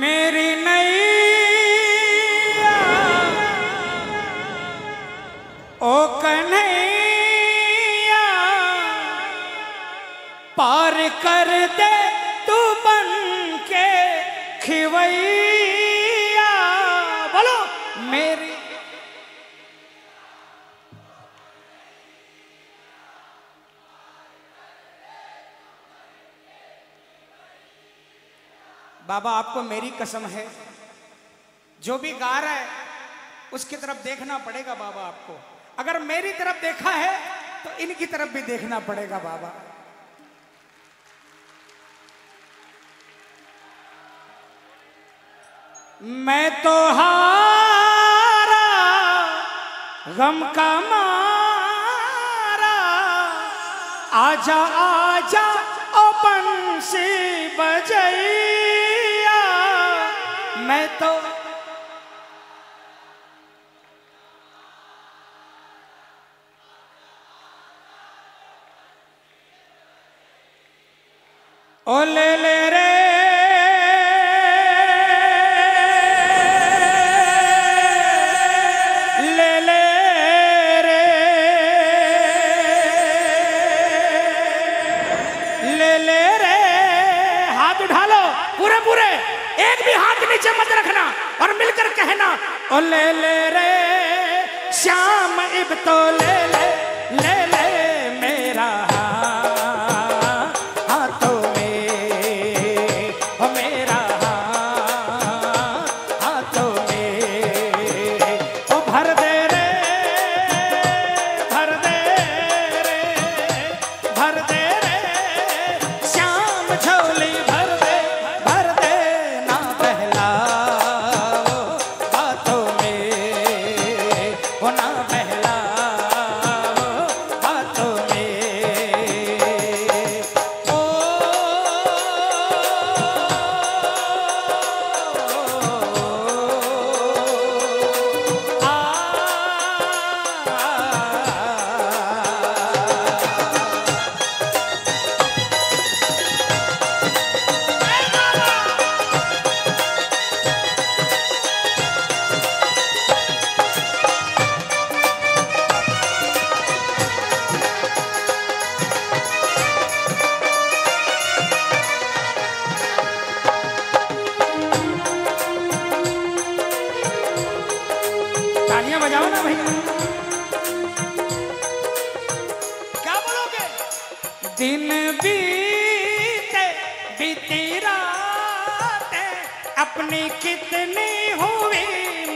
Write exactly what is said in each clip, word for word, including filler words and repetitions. मेरी नैया ओ कन्हैया पार कर दे तू बन के खिवैया। बोलो मेरी बाबा, आपको मेरी कसम है, जो भी गा रहा है उसकी तरफ देखना पड़ेगा बाबा। आपको अगर मेरी तरफ देखा है तो इनकी तरफ भी देखना पड़ेगा बाबा। मैं तो हारा गम का मारा, आजा आजा ओ बंसी बजई। मैं तो ओ ले ले रे मत रखना और मिलकर कहना ओ ले ले रे श्याम इब तो ले ले ले ले मेरा हाथों में ओ मेरा हाथों में ओ भर दे रे भर दे रे भर दे रे श्याम झोली भर दे भर दे ना बहला बजाओ ना भाई, क्या बोलोगे। दिन बीते बीती राते अपनी कितनी हुई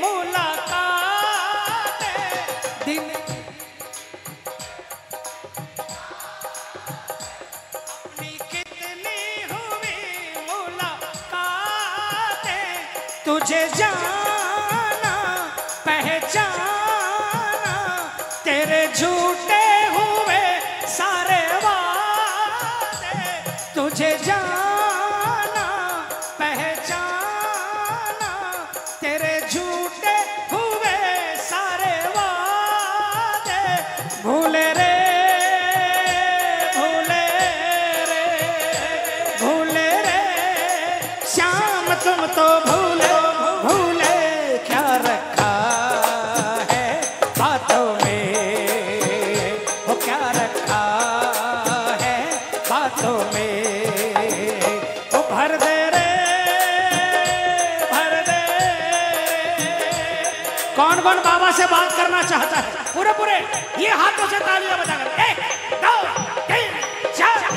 मुलाकातें। दिन अपनी कितनी हुई मुलाकातें, तुझे जान जाना तेरे झूठे हुए सारे वादे, तुझे जाना पहचाना तेरे झूठे हुए सारे वादे। भूले रे भूले रे भूले रे श्याम तुम तो भूले भूले क्या रखा से बात करना चाहता है पूरे पूरे ये हाथों से तालियां बजाकर एक दो तीन चार चार।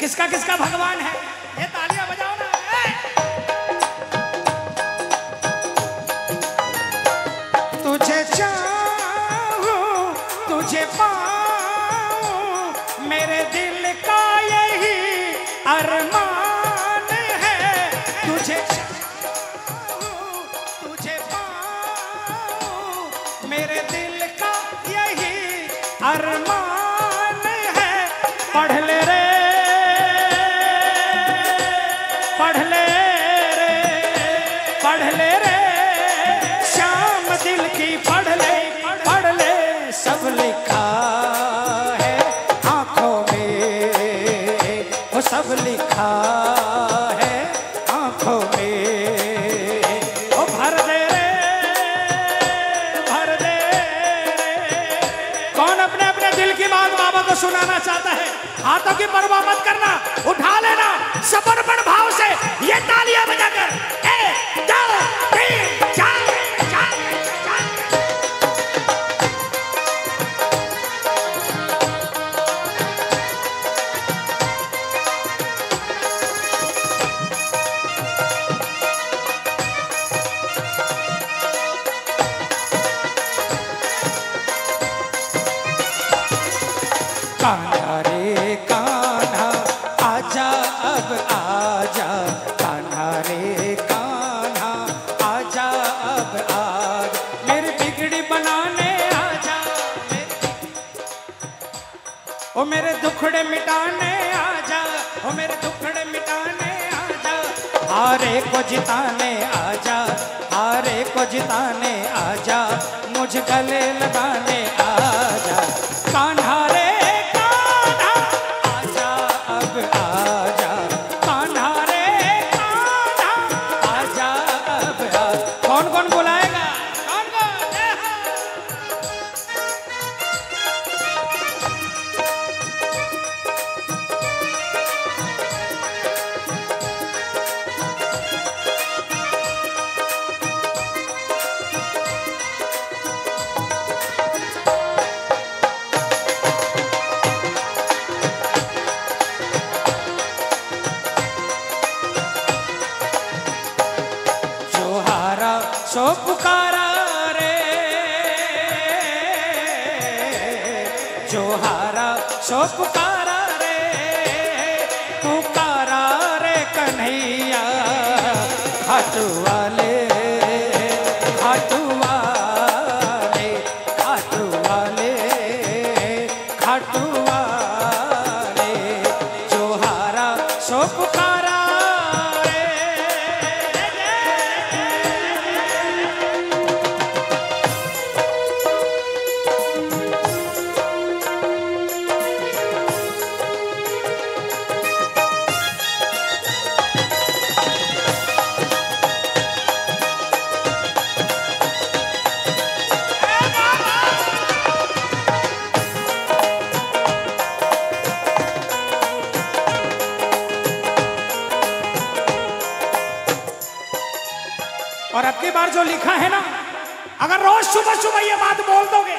किसका किसका भगवान है, ये तालियां बजाओ ना। तुझे चाहूं तुझे पाऊं, मेरे दिल का यही अरमान है। तुझे चाहूं तुझे पाऊं, मेरे दिल का यही अरमान है। पढ़ ले रे लिखा है आंखों में, वो सब लिखा है आंखों में। ओ भर दे रे भर दे रे। कौन अपने अपने दिल की बात बाबा को सुनाना चाहता है? हाथों की परवाह मत करना, उठा लेना समर्पण भाव से ये तालियां बजाकर। एक दो तीन चार ओ मेरे दुखड़े मिटाने आजा, ओ मेरे दुखड़े मिटाने आजा, हारे को जिताने आजा, हारे को जिताने आजा, मुझ गले लगाने आजा। कान्हा रे कान्हा आजा अब आजा, कान्हा रे कान्हा आजा अब आजा। कौन कौन बुलाएगा? कौन कौन? सो पुकारा रे जो हारा, सो पुकारा रे पुकारा रे कन्हैया। हाथ वाले हाथ वाले हाथ वाले हाथ वाले, जो हारा सो पुकारा और अब की बार जो लिखा है ना, अगर रोज सुबह सुबह ये बात बोल दोगे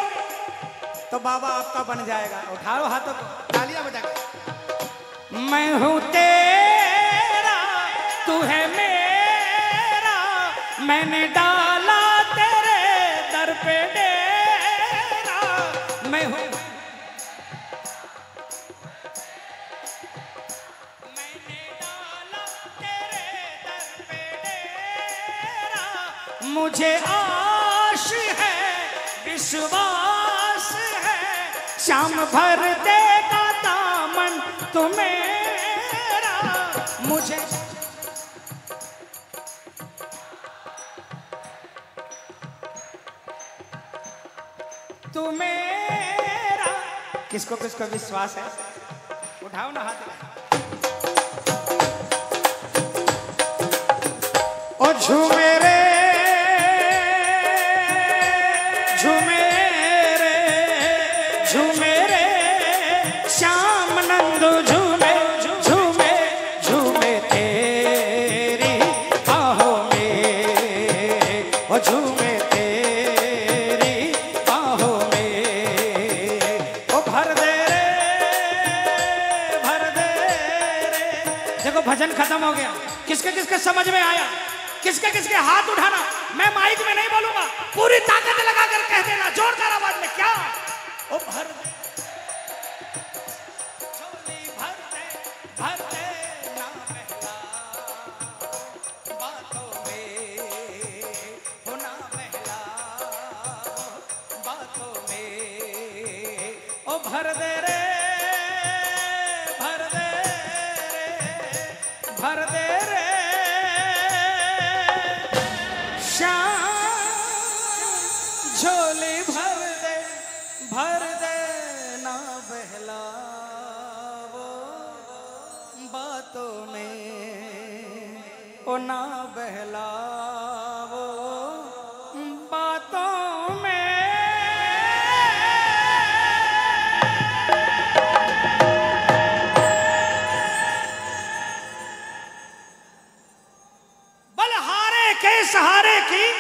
तो बाबा आपका बन जाएगा। उठाओ हाथों को, तालियां बजाओ। मैं हूं तेरा तू है मेरा, मैंने डाला तेरे दर पे डेरा। मैं हूं मुझे आश है विश्वास है, श्याम भर देगा दामन तुम्हारा। मुझे तुम्हारा किसको किसको विश्वास है? उठाओ ना हाथ। और झूमे रे श्याम नंदू झूमे झूमे झूमे तेरे झूमे तेरी बाहों में, ओ भर दे रे भर दे रे। देखो भजन खत्म हो गया, किसके किसके समझ में आया, किसके किसके हाथ उठाना। मैं माइक में नहीं बोलूंगा, पूरी ताकत लगा कर कह देना जोरदार आवाज में क्या, ओ भर दे भर दे रे भर दे रे भर दे रे। श्याम झोली भर दे भर दे ना बहला वो बातों में, ओ ना बहला वो बातों में। सहारे की